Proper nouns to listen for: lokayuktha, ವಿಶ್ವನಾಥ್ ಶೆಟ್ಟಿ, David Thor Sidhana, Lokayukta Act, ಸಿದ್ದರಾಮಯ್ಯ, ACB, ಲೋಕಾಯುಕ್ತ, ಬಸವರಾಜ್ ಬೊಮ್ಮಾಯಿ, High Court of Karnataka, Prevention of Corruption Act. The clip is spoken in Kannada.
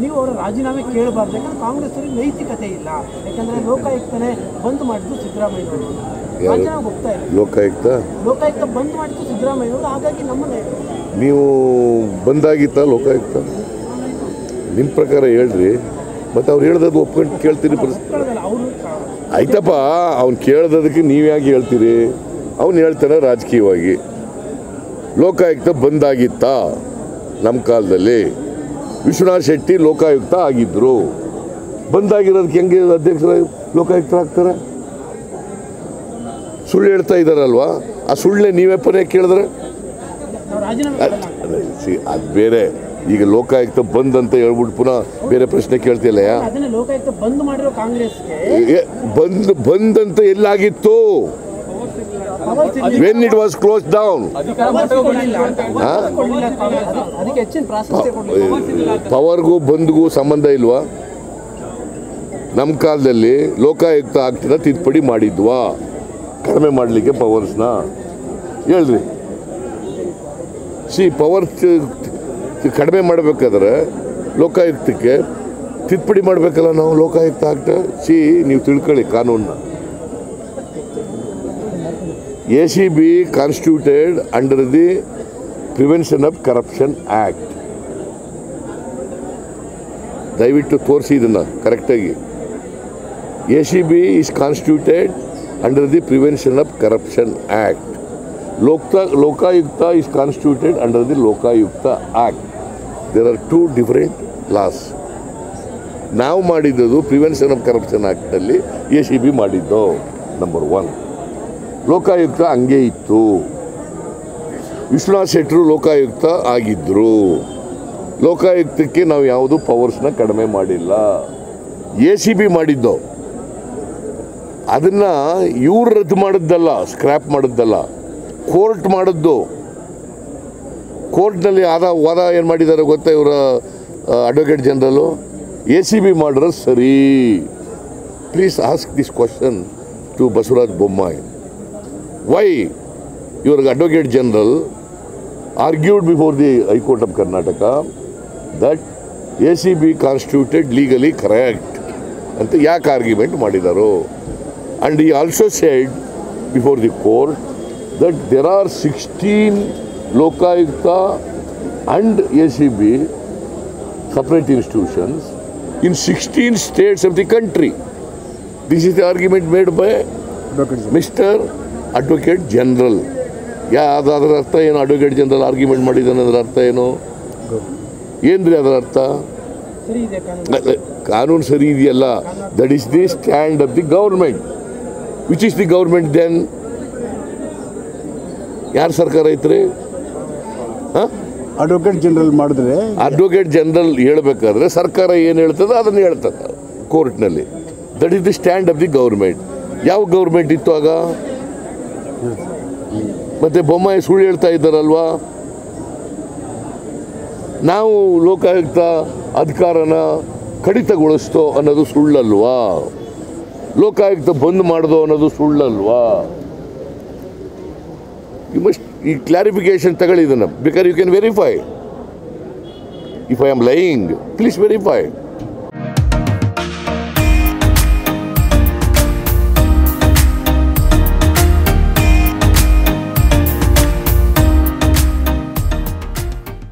ನೀವು ಅವರ ರಾಜೀನಾಮೆ ಕೇಳಬಾರ್ದು, ಯಾಕಂದರೆ ಕಾಂಗ್ರೆಸ್ ಅವರಿಗೆ ನೈತಿಕತೆ ಇಲ್ಲ. ಯಾಕಂದರೆ ಲೋಕಾಯುಕ್ತನೇ ಬಂದ್ ಮಾಡಿದ್ದು ಸಿದ್ದರಾಮಯ್ಯನವರು, ರಾಜೀನಾಮೆ ಹೋಗ್ತಾ ಇಲ್ಲ. ಲೋಕಾಯುಕ್ತ ಬಂದ್ ಮಾಡಿದ್ದು ಸಿದ್ದರಾಮಯ್ಯನವರು, ಹಾಗಾಗಿ ನಮ್ಮನ್ನ ನೀವು ಬಂದಾಗಿತ್ತಾ ಲೋಕಾಯುಕ್ತ? ನಿಮ್ಮ ಪ್ರಕಾರ ಹೇಳ್ರಿ, ಮತ್ತು ಅವ್ರು ಹೇಳ್ದದ್ದು ಒಪ್ಕೊಂಡು ಕೇಳ್ತೀರಿ ಆಯ್ತಪ್ಪ, ಅವ್ನು ಕೇಳ್ದದಕ್ಕೆ ನೀವು ಯಾಕೆ ಹೇಳ್ತೀರಿ? ಅವ್ನು ಹೇಳ್ತಾನೆ ರಾಜಕೀಯವಾಗಿ ಲೋಕಾಯುಕ್ತ ಬಂದಾಗಿತ್ತಾ ನಮ್ಮ ಕಾಲದಲ್ಲಿ? ವಿಶ್ವನಾಥ್ ಶೆಟ್ಟಿ ಲೋಕಾಯುಕ್ತ ಆಗಿದ್ದರು, ಬಂದಾಗಿರೋದಕ್ಕೆ ಹೆಂಗೆ ಅಧ್ಯಕ್ಷರ ಲೋಕಾಯುಕ್ತರಾಗ್ತಾರೆ? ಸುಳ್ಳು ಹೇಳ್ತಾ ಇದ್ದಾರಲ್ವಾ, ಆ ಸುಳ್ಳೇ ನೀವೇ ಪರ್ಯಾಯ ಕೇಳಿದ್ರೆ ಅದು ಬೇರೆ. ಈಗ ಲೋಕಾಯುಕ್ತ ಬಂದ್ ಅಂತ ಹೇಳ್ಬಿಟ್ಟು ಪುನಃ ಬೇರೆ ಪ್ರಶ್ನೆ ಕೇಳ್ತಿಲ್ಲ. ಬಂದ್ ಅಂತ ಎಲ್ಲಾಗಿತ್ತು? when it was closed down, ಪವರ್ಗೂ ಬಂದ್ಗೂ ಸಂಬಂಧ ಇಲ್ವಾ? ನಮ್ಮ ಕಾಲದಲ್ಲಿ ಲೋಕಾಯುಕ್ತ ಆಗ್ತಿದ್ದ ತಿದ್ದುಪಡಿ ಮಾಡಿದ್ವಾ ಕಡಿಮೆ ಮಾಡಲಿಕ್ಕೆ ಪವರ್ಸ್ನ? ಹೇಳ್ರಿ. ಸಿ ಪವರ್ ಕಡಿಮೆ ಮಾಡಬೇಕಾದ್ರೆ ಲೋಕಾಯುಕ್ತಕ್ಕೆ ತಿದ್ದುಪಡಿ ಮಾಡಬೇಕಲ್ಲ ನಾವು. ಲೋಕಾಯುಕ್ತ ಆಗ್ತಾ ಸಿ ನೀವು ತಿಳ್ಕೊಳ್ಳಿ ಕಾನೂನನ್ನ. ACB constituted under the Prevention of Corruption Act. David Thor Sidhana, correct? ACB is constituted under the Prevention of Corruption Act. Lokayukta is constituted under the Lokayukta Act. There are two different laws. Now, Madidadu, Prevention of Corruption Act, ACB Madidadu, number one. ಲೋಕಾಯುಕ್ತ ಹಂಗೆ ಇತ್ತು. ವಿಶ್ವನಾಥ್ ಶೆಟ್ಟರು ಲೋಕಾಯುಕ್ತ ಆಗಿದ್ದರು, ಲೋಕಾಯುಕ್ತಕ್ಕೆ ನಾವು ಯಾವುದು ಪವರ್ಸ್ನ ಕಡಿಮೆ ಮಾಡಿಲ್ಲ. ACB ಮಾಡಿದ್ದೋ ಅದನ್ನು ಇವ್ರು ರದ್ದು ಮಾಡಿದ್ದಲ್ಲ, ಸ್ಕ್ರ್ಯಾಪ್ ಮಾಡಿದ್ದಲ್ಲ, ಕೋರ್ಟ್ ಮಾಡಿದ್ದು. ಕೋರ್ಟ್ನಲ್ಲಿ ಆದ ವಾದ ಏನು ಮಾಡಿದ್ದಾರೆ ಗೊತ್ತಾ ಇವರ ಅಡ್ವೊಕೇಟ್ ಜನರಲ್ಲು? ACB ಮಾಡಿದ್ರೆ ಸರಿ. Please ask this question to ಬಸವರಾಜ್ ಬೊಮ್ಮಾಯಿ. Why your Advocate General argued before the High Court of Karnataka that ACB constituted legally correct anta yak argument madidaro, and he also said before the court that there are 16 Lokayukta and ACB separate institutions in 16 states of the country. This is the argument made by Mr. Advocate general. ಯಾವುದಾದ್ರ ಅರ್ಥ ಏನು? ಅಡ್ವೊಕೇಟ್ ಜನರಲ್ ಆರ್ಗ್ಯುಮೆಂಟ್ ಮಾಡಿದ್ದಾನೆ ಅದರ ಅರ್ಥ ಏನು? ಏನು ರೀ ಅದರ ಅರ್ಥ? ಕಾನೂನು ಸರಿ ಇದೆಯಲ್ಲ. That is the stand of the government. Which is the government then? ಯಾರು ಸರ್ಕಾರ ಐತ್ರಿ? ಹಾಂ, ಅಡ್ವೊಕೇಟ್ ಜನರಲ್ ಮಾಡಿದ್ರೆ ಅಡ್ವೊಕೇಟ್ ಜನರಲ್ ಹೇಳಬೇಕಾದ್ರೆ ಸರ್ಕಾರ ಏನು ಹೇಳ್ತದೆ ಅದನ್ನು ಹೇಳ್ತದೆ ಕೋರ್ಟ್ನಲ್ಲಿ. That is the stand of the government. ಯಾವ ಗೌರ್ಮೆಂಟ್ ಇತ್ತು ಆಗ? ಮತ್ತು ಬೊಮ್ಮಾಯಿ ಸುಳ್ಳು ಹೇಳ್ತಾ ಇದ್ದಾರಲ್ವಾ, ನಾವು ಲೋಕಾಯುಕ್ತ ಅಧಿಕಾರನ ಕಡಿತಗೊಳಿಸ್ತೋ ಅನ್ನೋದು ಸುಳ್ಳಲ್ವಾ? ಲೋಕಾಯುಕ್ತ ಬಂದ್ ಮಾಡ್ದೋ ಅನ್ನೋದು ಸುಳ್ಳಲ್ವಾ? ಯು ಮಸ್ಟ್ ಈ ಕ್ಲಾರಿಫಿಕೇಶನ್ ತಗೊಳ್ಳಿ ಇದನ್ನು, because you can verify. If I am lying, please verify.